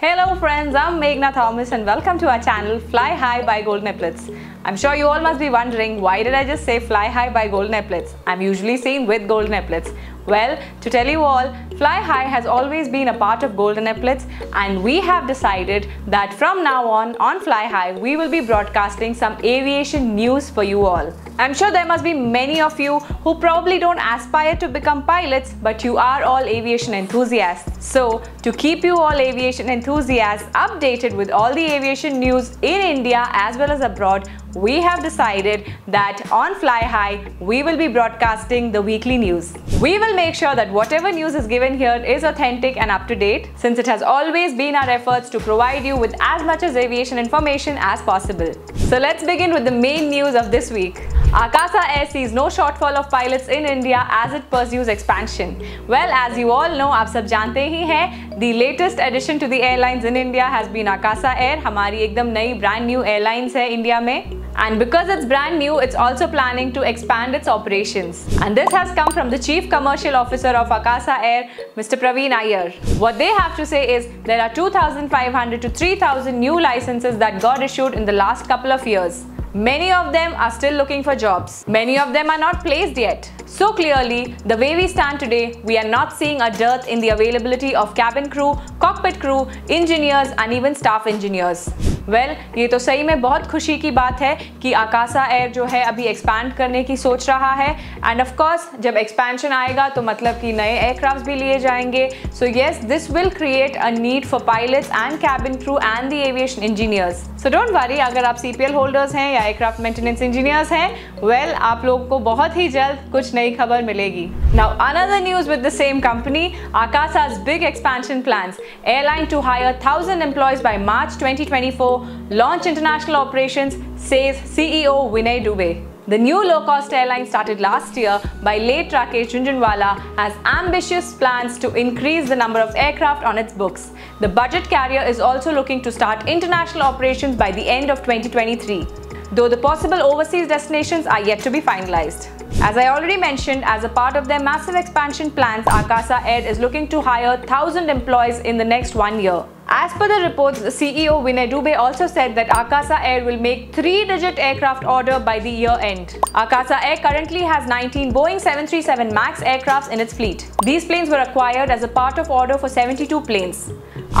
Hello friends, I'm Meghna Thomas and welcome to our channel Fly High by Golden Epaulettes. I'm sure you all must be wondering why did I just say Fly High by Golden Epaulettes? I'm usually seen with Golden Epaulettes. Well, to tell you all, Fly High has always been a part of Golden Epaulettes and we have decided that from now on Fly High, we will be broadcasting some aviation news for you all. I'm sure there must be many of you who probably don't aspire to become pilots, but you are all aviation enthusiasts. So, to keep you all aviation enthusiasts updated with all the aviation news in India as well as abroad, we have decided that on Fly High, we will be broadcasting the weekly news. We will make sure that whatever news is given here is authentic and up to date, since it has always been our efforts to provide you with as much as aviation information as possible. So let's begin with the main news of this week. Akasa Air sees no shortfall of pilots in India as it pursues expansion. Well, as you all know, आप सब जानते ही हैं, the latest addition to the airlines in India has been Akasa Air. हमारी एकदम नई brand new airlines है India में. And because it's brand new, it's also planning to expand its operations. And this has come from the Chief Commercial Officer of Akasa Air, Mr. Praveen Iyer. What they have to say is, there are 2,500 to 3,000 new licenses that got issued in the last couple of years. Many of them are still looking for jobs. Many of them are not placed yet. So clearly, the way we stand today, we are not seeing a dearth in the availability of cabin crew, cockpit crew, engineers and even staff engineers. Well, ये तो सही में बहुत खुशी की बात है कि Akasa Air जो है अभी एक्सपैंड करने की सोच रहा है एंड ऑफ कोर्स जब एक्सपेंशन आएगा तो मतलब कि नए एयरक्राफ्ट भी लिए जाएंगे. So yes, this will create a need for pilots and cabin crew and the aviation engineers. So don't worry, अगर आप CPL होल्डर्स हैं या एयरक्राफ्ट मेंटेनेंस इंजीनियर्स हैं, वेल आप लोग को बहुत ही जल्द कुछ नई खबर मिलेगी. Now another news with the same company, Akasa's big expansion plans. Airline to hire 1000 employees by March 2024, launch international operations, says CEO Vinay Dubey. The new low-cost airline started last year by late Rakesh Junjanwala has ambitious plans to increase the number of aircraft on its books. The budget carrier is also looking to start international operations by the end of 2023, though the possible overseas destinations are yet to be finalized. As I already mentioned, as a part of their massive expansion plans, Akasa Air is looking to hire 1,000 employees in the next 1 year. As per the reports, the CEO Vinay Dubey also said that Akasa Air will make 3-digit aircraft order by the year end. Akasa Air currently has 19 Boeing 737 MAX aircrafts in its fleet. These planes were acquired as a part of order for 72 planes.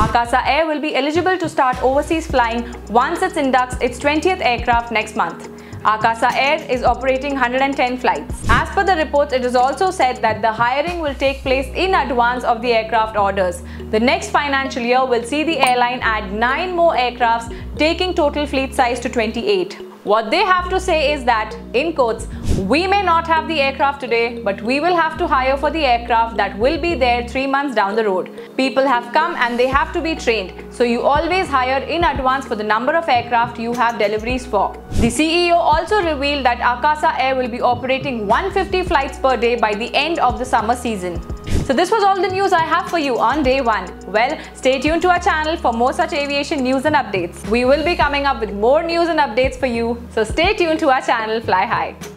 Akasa Air will be eligible to start overseas flying once it inducts its 20th aircraft next month. Akasa Air is operating 110 flights. As per the reports, it is also said that the hiring will take place in advance of the aircraft orders. The next financial year will see the airline add 9 more aircrafts, taking total fleet size to 28. What they have to say is that, in quotes, we may not have the aircraft today, but we will have to hire for the aircraft that will be there 3 months down the road. People have come and they have to be trained, so you always hire in advance for the number of aircraft you have deliveries for. The CEO also revealed that Akasa Air will be operating 150 flights per day by the end of the summer season. So this was all the news I have for you on day 1. Well, stay tuned to our channel for more such aviation news and updates. We will be coming up with more news and updates for you, so stay tuned to our channel Fly High.